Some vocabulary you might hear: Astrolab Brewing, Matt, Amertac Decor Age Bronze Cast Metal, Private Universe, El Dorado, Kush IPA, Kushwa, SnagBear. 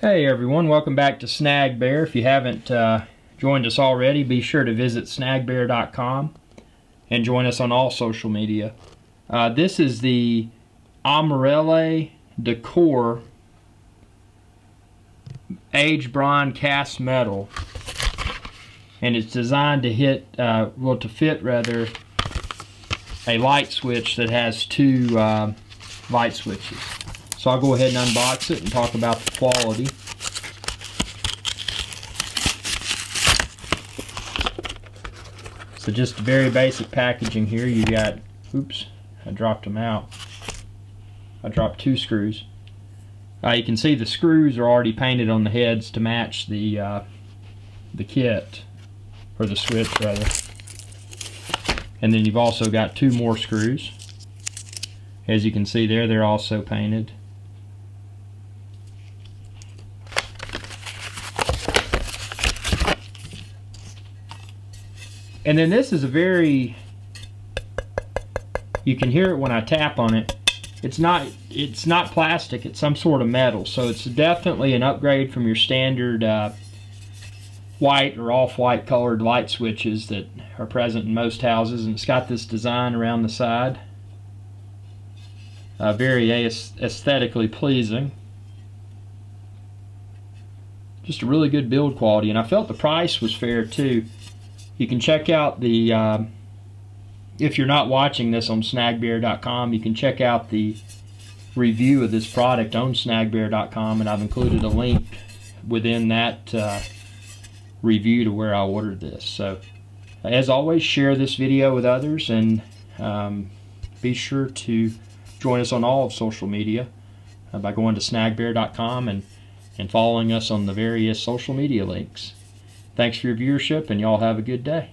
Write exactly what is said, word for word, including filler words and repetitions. Hey everyone, welcome back to SnagBear. If you haven't uh, joined us already, be sure to visit snag bear dot com and join us on all social media. Uh, this is the Amertac Decor Age Bronze Cast Metal, and it's designed to hit, uh, well, to fit rather, a light switch that has two uh, light switches. So I'll go ahead and unbox it and talk about the quality. So just very basic packaging here. You got, oops, I dropped them out. I dropped two screws. Uh, you can see the screws are already painted on the heads to match the uh, the kit, or the switch rather. And then you've also got two more screws. As you can see there, they're also painted. And then this is a very, you can hear it when I tap on it, it's not it's not plastic, it's some sort of metal, so it's definitely an upgrade from your standard uh, white or off-white colored light switches that are present in most houses. And it's got this design around the side, uh, very aesthetically pleasing. Just a really good build quality, and I felt the price was fair too. You can check out the, uh, if you're not watching this on snag bear dot com, you can check out the review of this product on snag bear dot com, and I've included a link within that uh, review to where I ordered this. So, as always, share this video with others, and um, be sure to join us on all of social media uh, by going to snag bear dot com and, and following us on the various social media links. Thanks for your viewership, and y'all have a good day.